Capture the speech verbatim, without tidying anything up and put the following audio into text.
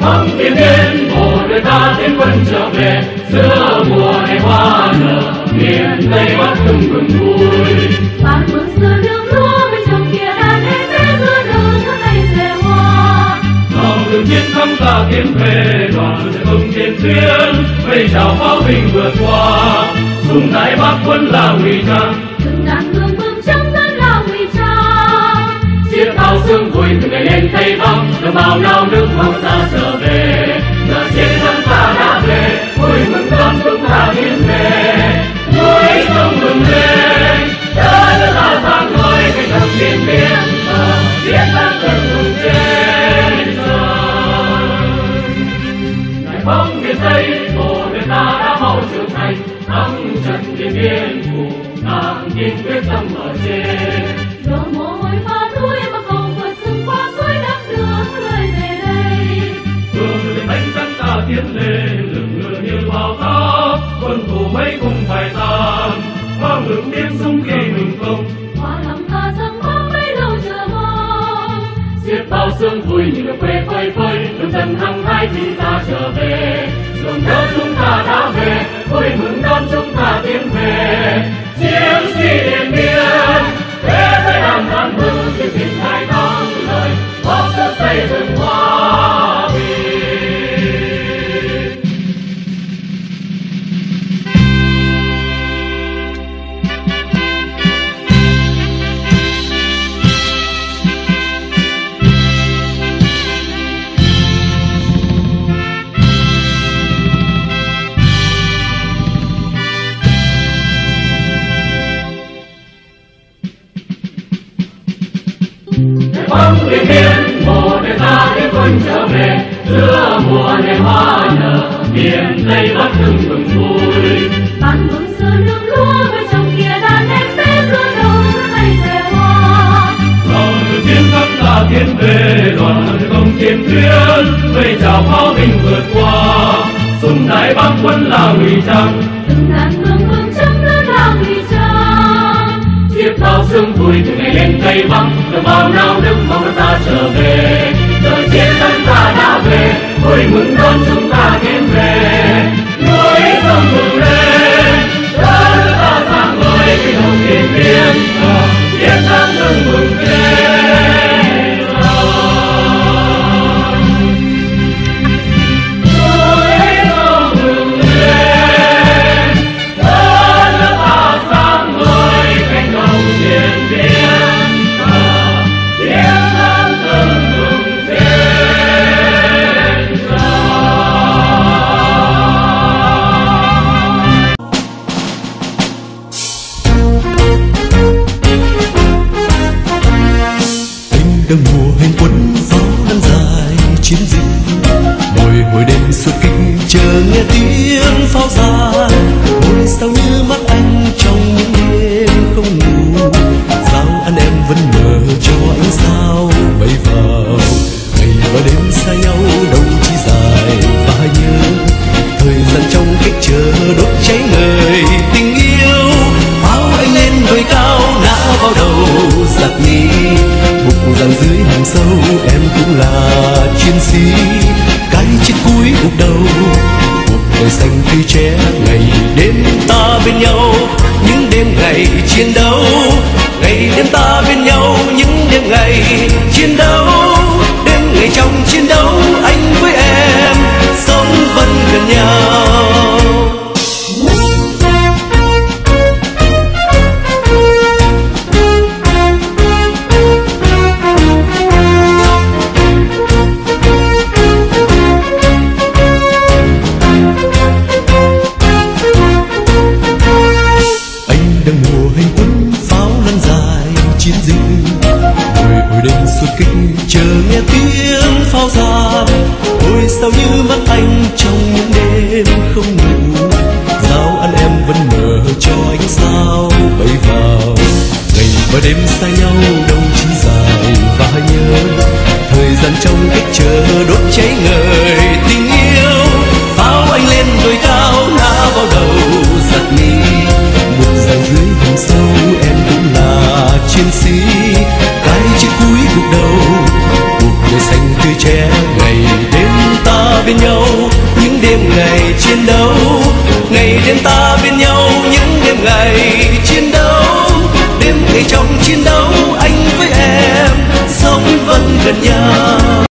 mong biển biên bộ đội ta tiến quân trở về giữa mùa hè hoa nở miền Tây Bắc tung vườn vui bạn mừng xưa nước lúa bên trong kia đàn em sẽ giữa đường tháng ngày sẽ hoa lòng đường chiến thắng ta tiến về đoàn sẽ tung chiến tuyến vây chào pháo binh vượt qua xung đại Bắc quân là nguy trang từng đàn hương vương trong dân là nguy trang chiến thao sương vui từ ngày lên Tây Bắc đồng bào nào nước máu ta trở về là chiến thắng ta đã về vui mừng đón chúng ta tiến về vui sông mừng lên đã đưa ta sang ngôi cái thắng chiến biến và chiến thắng từng vùng trên trời đại bóng miền Tây bộ đội ta đã mau trưởng thành thắng trận điện biên phủ đang kiên quyết tâm ở trên đổ mồ hôi pha túi mà còn vượt sông qua suối đắp đưa người về đây phương để đánh trắng ta tiến lên lực lượng như bao táp quân thù mấy cùng phải tan bao lực tiếng súng khi mình công qua lòng ta dâng bao mấy lâu chờ mong giết bao sương vui như được quê phơi phơi đường dần hăng hái khi ta trở về đường đâu chúng ta đã về vui mừng đón chúng ta tiến về chiến sĩ Điện Biên thế giới đang tan vỡ chiến dịch hai tháng lời góp sức xây dựng hòa bình. Bóng Điện Biên bộ đội ta tiến quân trở về giữa mùa hè hoa nở miền Tây Bắc tưng bừng vui bạn mừng xưa nước lúa bên trong kia đàn em sẽ giữa đầu tháng ngày sẽ hoa lòng từ chiến thắng ta tiến về đoàn công chiến tuyến vây chào pháo binh vượt qua xung đại Bắc quân là nguy trang từng đàn hương vương trong nước là nguy trang chiếc bao sương vui từ ngày lên Tây Bắc đồng bào nào nước máu ta trở về đời chiến thắng ta đã về vui mừng đón chúng ta tiến về núi sông mừng lên ta đưa ta sang ngôi cái đồng Điện Biên chiến thắng từng vùng trên núi sông mừng lên ta đưa ta sang ngôi cái đồng Điện Biên. Chờ nghe tiếng pháo ra môi sao như mắt anh trong những đêm không ngủ sao anh em vẫn nhớ cho ánh sao bay vào ngày và đêm xa nhau đâu chỉ dài và nhớ thời gian trong cách chờ đốt cháy người tình yêu áo anh lên vời cao đã vào đầu giặc mỹ bụng rằng dưới hàng sâu em cũng là chiến sĩ cái chết cuối cuộc đầu cuộc đời xanh tươi trẻ ngày đêm ta bên nhau những đêm ngày chiến đấu ngày đêm ta bên nhau những đêm ngày chiến đấu đêm ngày trong chiến đấu anh với em sống vẫn gần nhau sao như mắt anh trong những đêm không ngủ sao anh em vẫn mơ cho ánh sao bay vào ngày và đêm xa nhau đâu chỉ dài và nhớ thời gian trong cách chờ đốt cháy người tình yêu pháo anh lên vời cao đã vào đầu giặc mỹ buồn rằng dưới vùng sâu em cũng là chiến sĩ cái chết cuối cuộc đầu cuộc đời xanh tươi trẻ ngày đêm ta bên nhau những đêm ngày chiến đấu, ngày đêm ta bên nhau